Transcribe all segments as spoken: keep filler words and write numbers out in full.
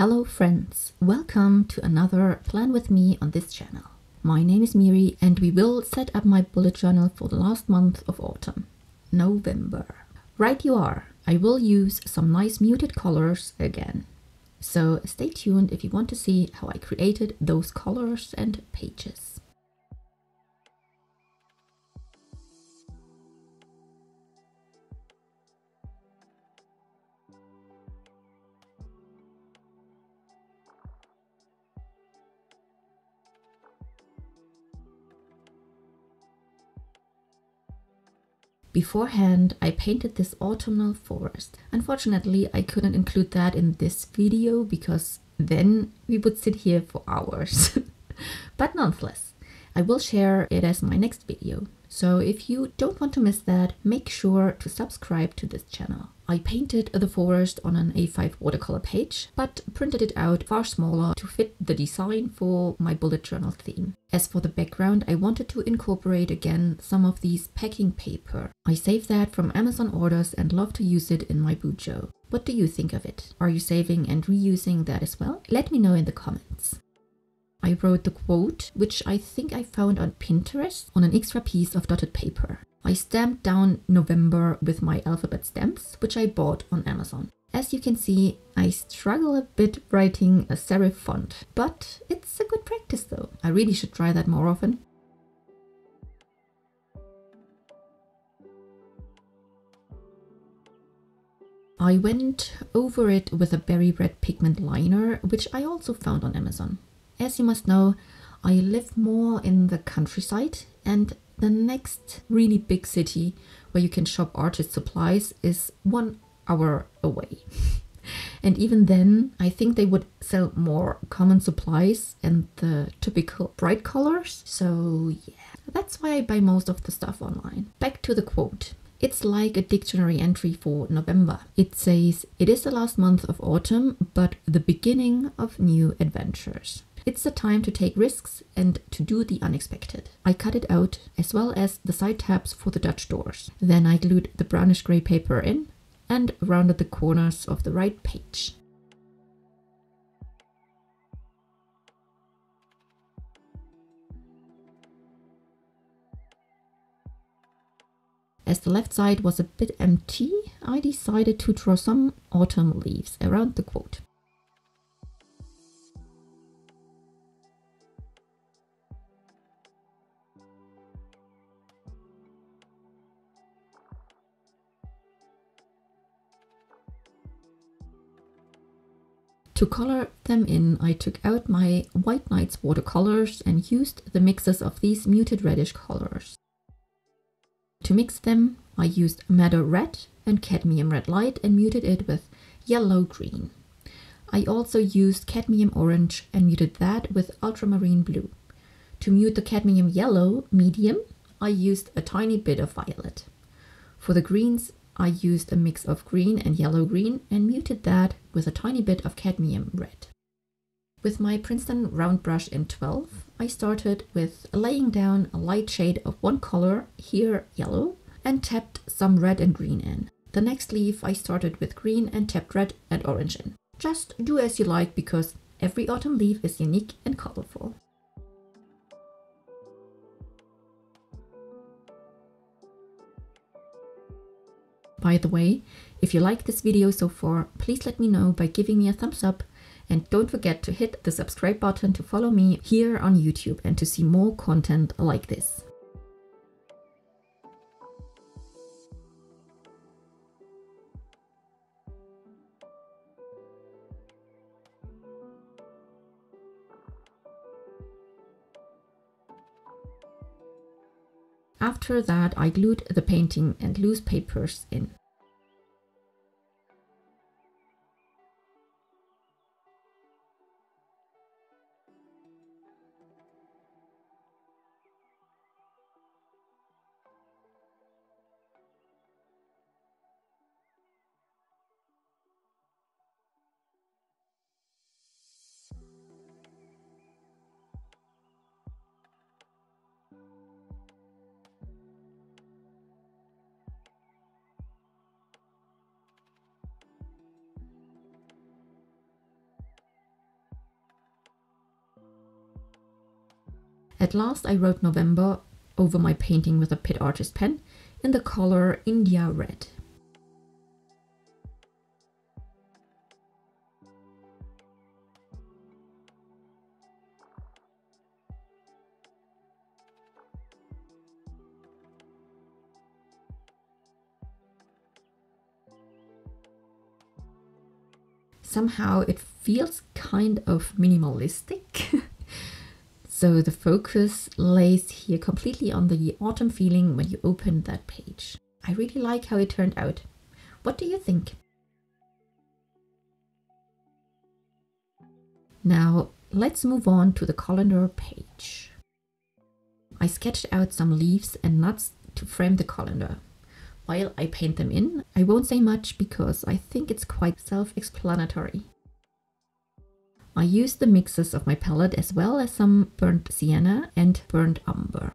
Hello friends, welcome to another plan with me on this channel. My name is Miri and we will set up my bullet journal for the last month of autumn, November. Right you are, I will use some nice muted colors again. So stay tuned if you want to see how I created those colors and pages. Beforehand, I painted this autumnal forest. Unfortunately, I couldn't include that in this video because then we would sit here for hours. But nonetheless, I will share it as my next video. So if you don't want to miss that, make sure to subscribe to this channel. I painted the forest on an A five watercolor page, but printed it out far smaller to fit the design for my bullet journal theme. As for the background, I wanted to incorporate again some of these packing paper. I saved that from Amazon orders and love to use it in my BuJo. What do you think of it? Are you saving and reusing that as well? Let me know in the comments. I wrote the quote, which I think I found on Pinterest, on an extra piece of dotted paper. I stamped down November with my alphabet stamps, which I bought on Amazon. As you can see, I struggle a bit writing a serif font, but it's a good practice though. I really should try that more often. I went over it with a berry red pigment liner, which I also found on Amazon. As you must know, I live more in the countryside, and the next really big city where you can shop artist supplies is one hour away. And even then, I think they would sell more common supplies and the typical bright colors. So yeah, that's why I buy most of the stuff online. Back to the quote. It's like a dictionary entry for November. It says, it is the last month of autumn, but the beginning of new adventures. It's the time to take risks and to do the unexpected. I cut it out, as well as the side tabs for the Dutch doors. Then I glued the brownish grey paper in and rounded the corners of the right page. As the left side was a bit empty, I decided to draw some autumn leaves around the quote. To color them in, I took out my White Nights watercolors and used the mixes of these muted reddish colors. To mix them, I used Madder Red and Cadmium Red Light and muted it with Yellow Green. I also used Cadmium Orange and muted that with Ultramarine Blue. To mute the Cadmium Yellow Medium, I used a tiny bit of Violet. For the greens, I used a mix of green and yellow green and muted that with a tiny bit of cadmium red. With my Princeton round brush in twelve, I started with laying down a light shade of one color, here yellow, and tapped some red and green in. The next leaf I started with green and tapped red and orange in. Just do as you like because every autumn leaf is unique and colorful. By the way, if you like this video so far, please let me know by giving me a thumbs up and don't forget to hit the subscribe button to follow me here on YouTube and to see more content like this. After that, I glued the painting and loose papers in. At last I wrote November over my painting with a Pitt Artist pen in the color India Red. Somehow it feels kind of minimalistic. So the focus lays here completely on the autumn feeling when you open that page. I really like how it turned out. What do you think? Now let's move on to the calendar page. I sketched out some leaves and nuts to frame the calendar. While I paint them in, I won't say much because I think it's quite self-explanatory. I used the mixes of my palette as well as some burnt sienna and burnt umber.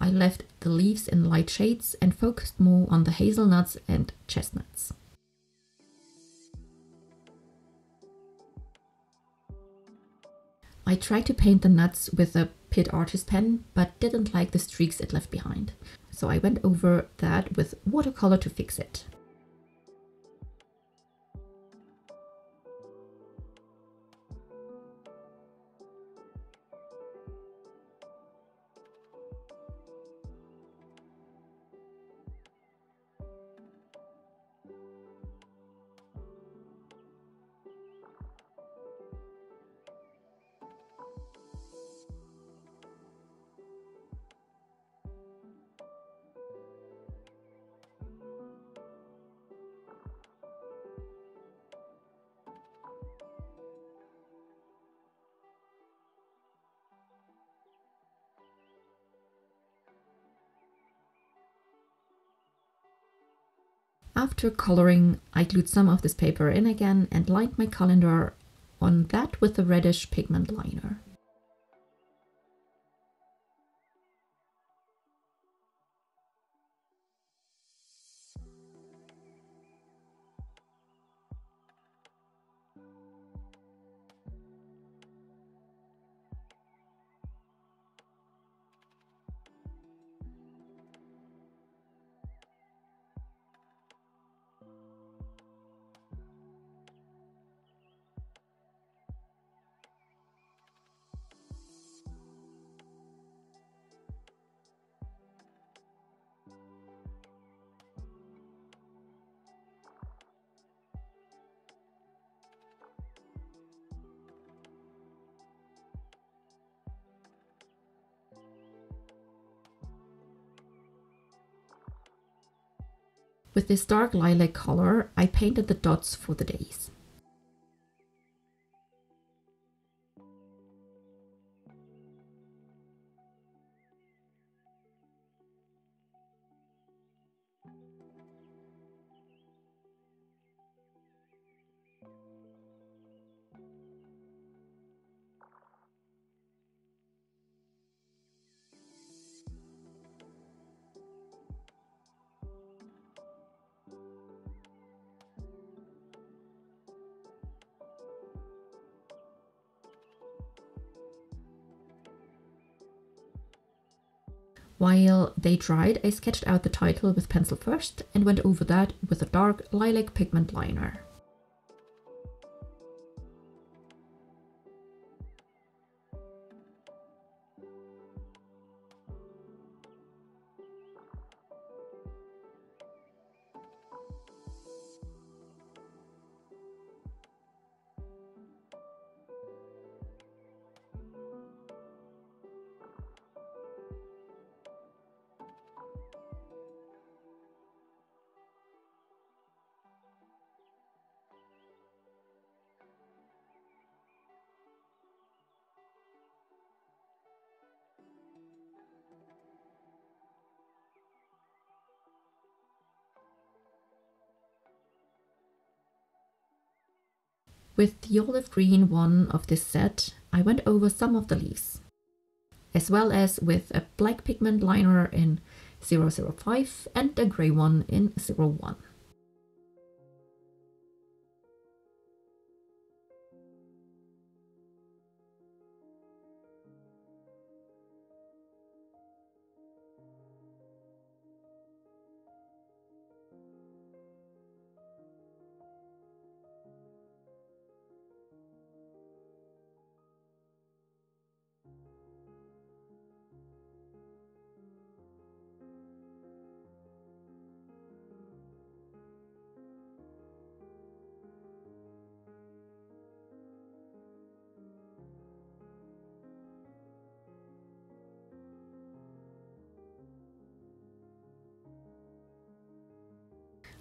I left the leaves in light shades and focused more on the hazelnuts and chestnuts. I tried to paint the nuts with a Pitt Artist pen, but didn't like the streaks it left behind. So I went over that with watercolor to fix it. After coloring, I glued some of this paper in again and lined my calendar on that with a reddish pigment liner. With this dark lilac color, I painted the dots for the days. While they dried, I sketched out the title with pencil first and went over that with a dark lilac pigment liner. With the olive green one of this set, I went over some of the leaves, as well as with a black pigment liner in zero zero five and a grey one in zero one.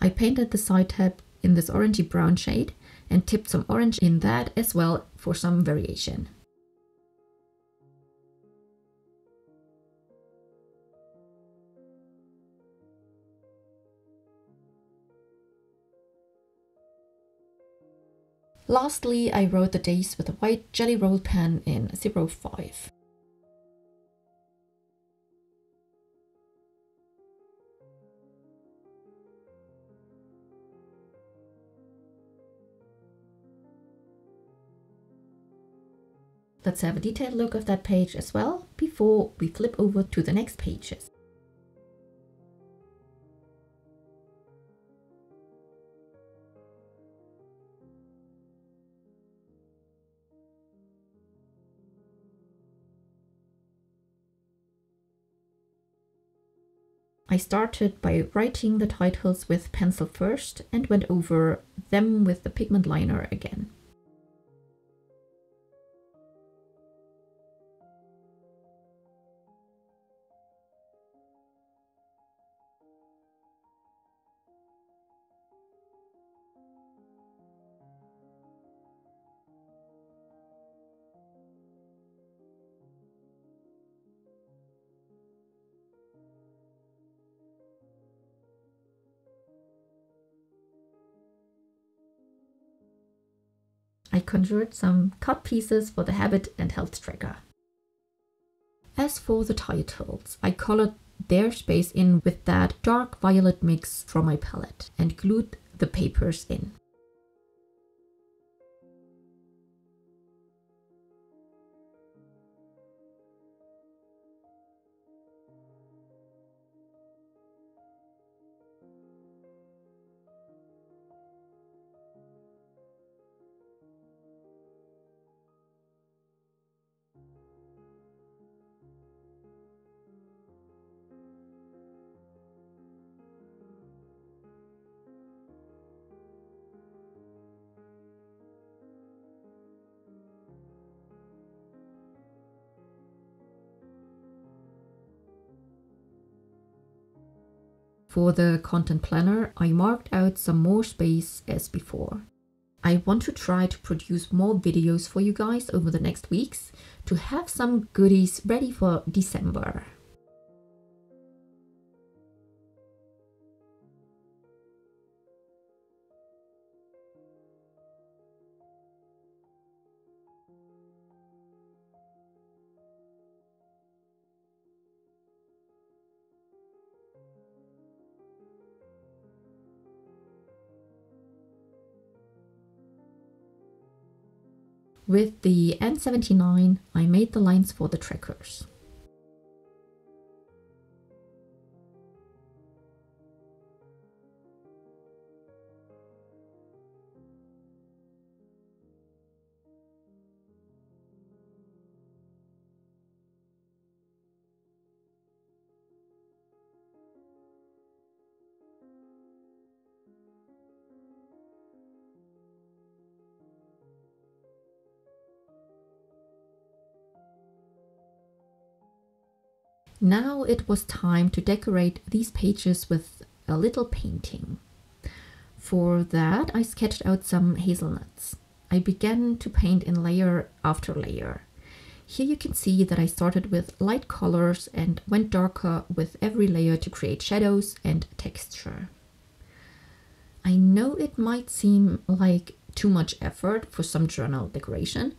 I painted the side tab in this orangey brown shade and tipped some orange in that as well for some variation. Lastly, I wrote the days with a white jelly roll pen in zero five. Let's have a detailed look of that page as well, before we flip over to the next pages. I started by writing the titles with pencil first and went over them with the pigment liner again. I conjured some cut pieces for the habit and health tracker. As for the titles, I colored their space in with that dark violet mix from my palette and glued the papers in. For the content planner, I marked out some more space as before. I want to try to produce more videos for you guys over the next weeks to have some goodies ready for December. With the N seventy-nine, I made the lines for the trackers. Now it was time to decorate these pages with a little painting. For that, I sketched out some hazelnuts. I began to paint in layer after layer. Here you can see that I started with light colors and went darker with every layer to create shadows and texture. I know it might seem like too much effort for some journal decoration,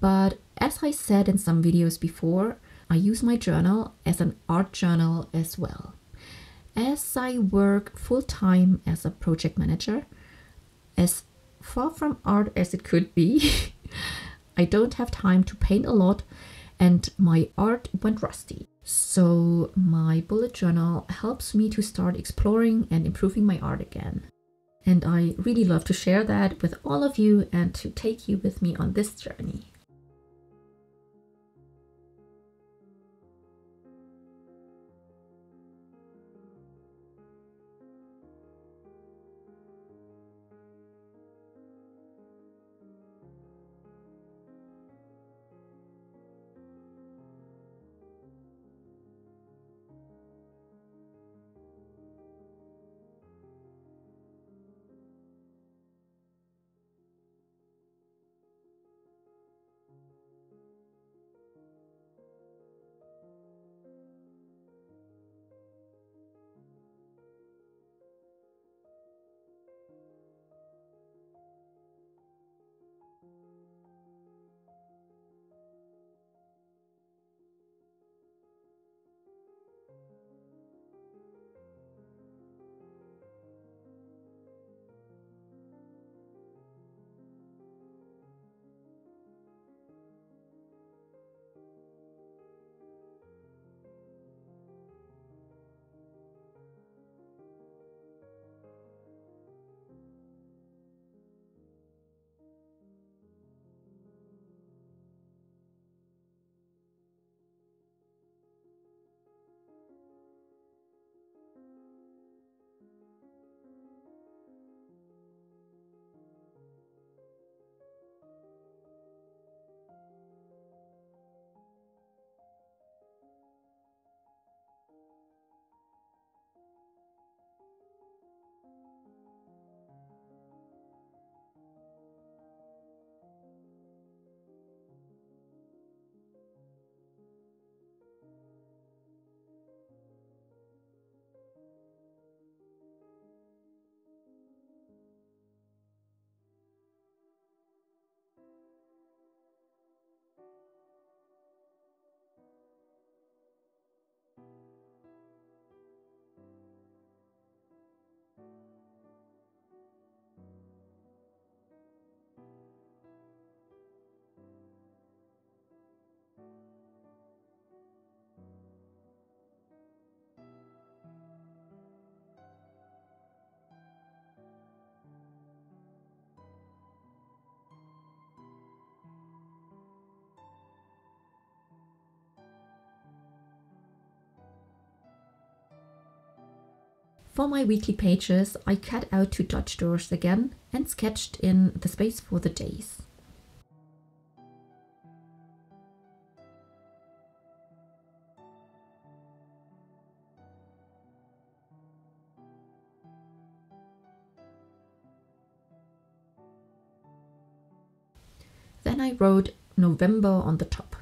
but as I said in some videos before, I use my journal as an art journal as well. As I work full-time as a project manager, as far from art as it could be, I don't have time to paint a lot and my art went rusty. So my bullet journal helps me to start exploring and improving my art again. And I really love to share that with all of you and to take you with me on this journey. For my weekly pages, I cut out two Dutch doors again and sketched in the space for the days. and I wrote November on the top.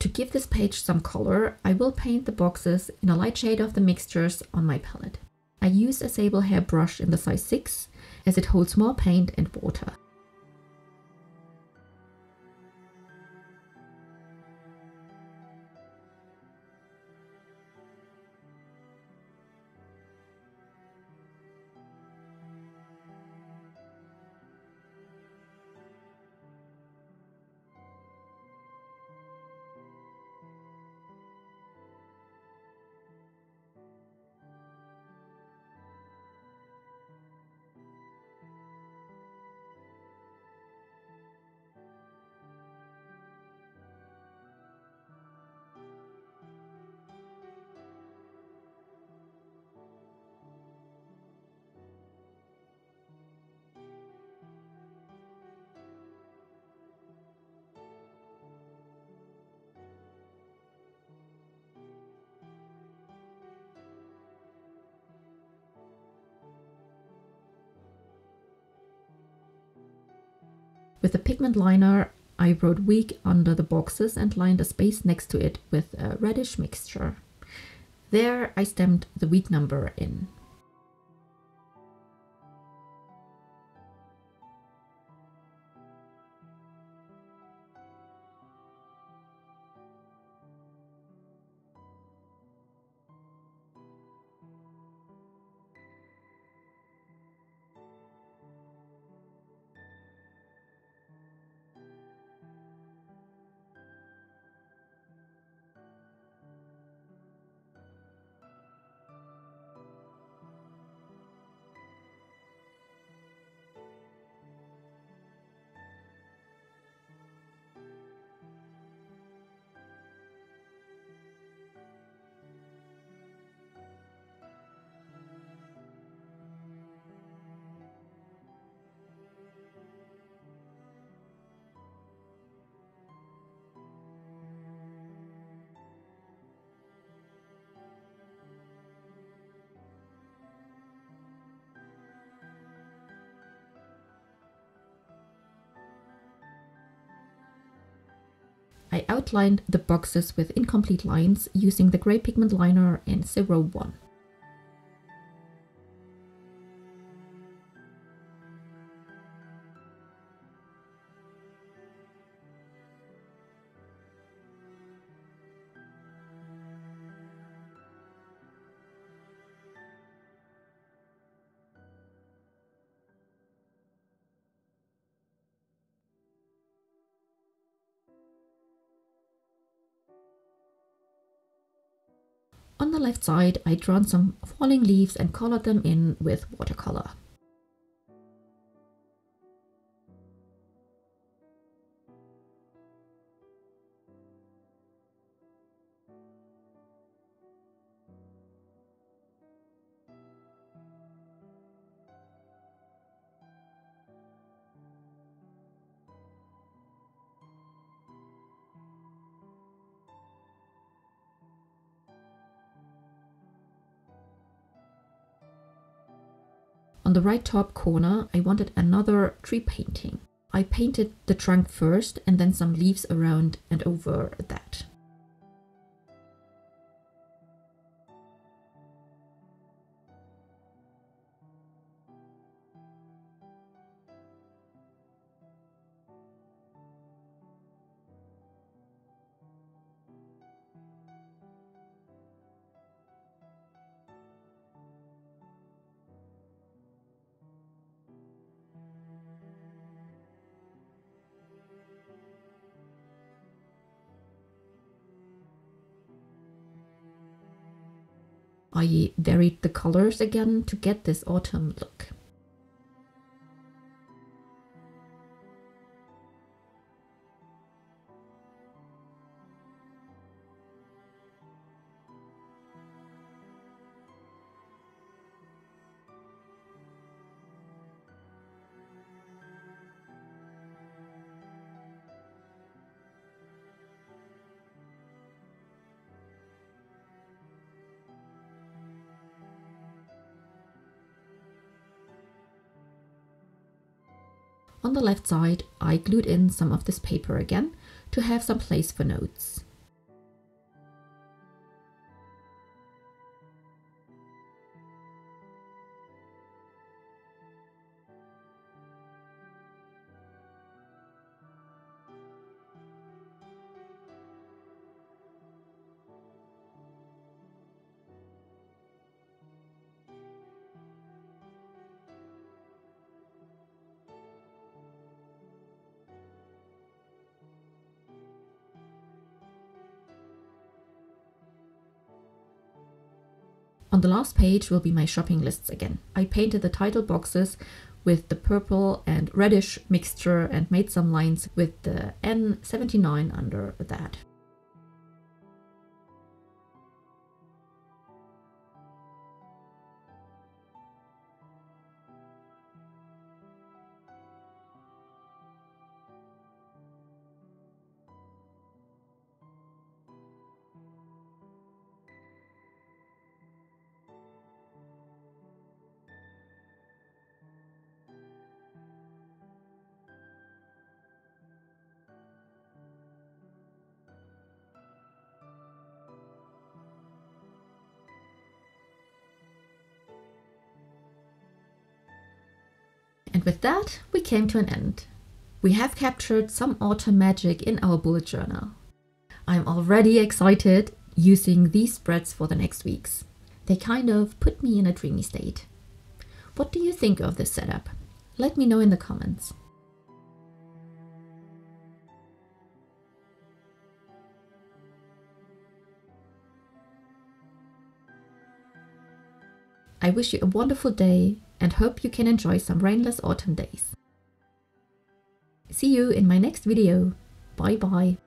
To give this page some color, I will paint the boxes in a light shade of the mixtures on my palette. I used a Sable Hair Brush in the size six, as it holds more paint and water. With a pigment liner, I wrote week under the boxes and lined a space next to it with a reddish mixture. There I stamped the week number in. I outlined the boxes with incomplete lines using the grey pigment liner in zero one. On the left side, I drawn some falling leaves and colored them in with watercolor. On the right top corner, I wanted another tree painting. I painted the trunk first and then some leaves around and over that. I varied the colors again to get this autumn look. On the left side, I glued in some of this paper again to have some place for notes. On the last page will be my shopping lists again. I painted the title boxes with the purple and reddish mixture and made some lines with the N seventy-nine under that. And with that, we came to an end. We have captured some autumn magic in our bullet journal. I'm already excited using these spreads for the next weeks. They kind of put me in a dreamy state. What do you think of this setup? Let me know in the comments. I wish you a wonderful day and hope you can enjoy some rainless autumn days. See you in my next video. Bye bye.